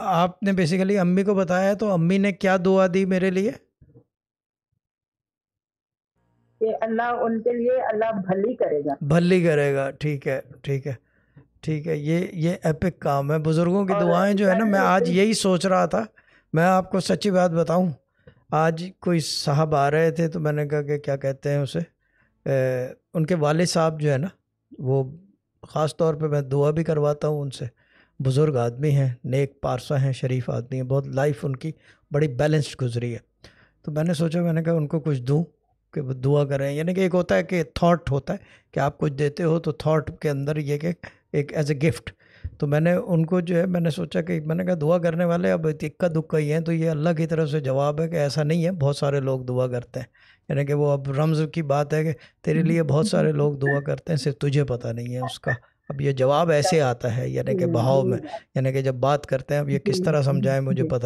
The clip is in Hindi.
आपने बेसिकली अम्मी को बताया है, तो अम्मी ने क्या दुआ दी मेरे लिए? कि अल्लाह उनके लिए अल्लाह भली करेगा, भली करेगा। ठीक है, ठीक है, ठीक है। ये एपिक काम है। बुज़ुर्गों की दुआएं जो है ना, मैं आज यही सोच रहा था। मैं आपको सच्ची बात बताऊं, आज कोई साहब आ रहे थे तो मैंने कहा कि क्या कहते हैं उसे, उनके वाले साहब जो है ना, वो ख़ास तौर पे मैं दुआ भी करवाता हूँ उनसे। बुज़ुर्ग आदमी हैं, नेक पारसा हैं, शरीफ आदमी हैं, बहुत लाइफ उनकी बड़ी बैलेंस्ड गुजरी है। तो मैंने सोचा, मैंने कहा उनको कुछ दूँ कि वो दुआ करें। यानी कि एक होता है कि थॉट होता है कि आप कुछ देते हो तो थॉट के अंदर ये कि एक एज ए गिफ्ट। तो मैंने उनको जो है, मैंने सोचा कि मैंने कहा दुआ करने वाले अब इक्का दुक्का ही हैं, तो ये अल्लाह की तरफ से जवाब है कि ऐसा नहीं है, बहुत सारे लोग दुआ करते हैं। यानी कि वो अब रम्ज़ की बात है कि तेरे लिए बहुत सारे लोग दुआ करते हैं, सिर्फ तुझे पता नहीं है उसका। अब ये जवाब ऐसे आता है, यानी कि बहाव में, यानी कि जब बात करते हैं, अब ये किस तरह समझाएं मुझे पता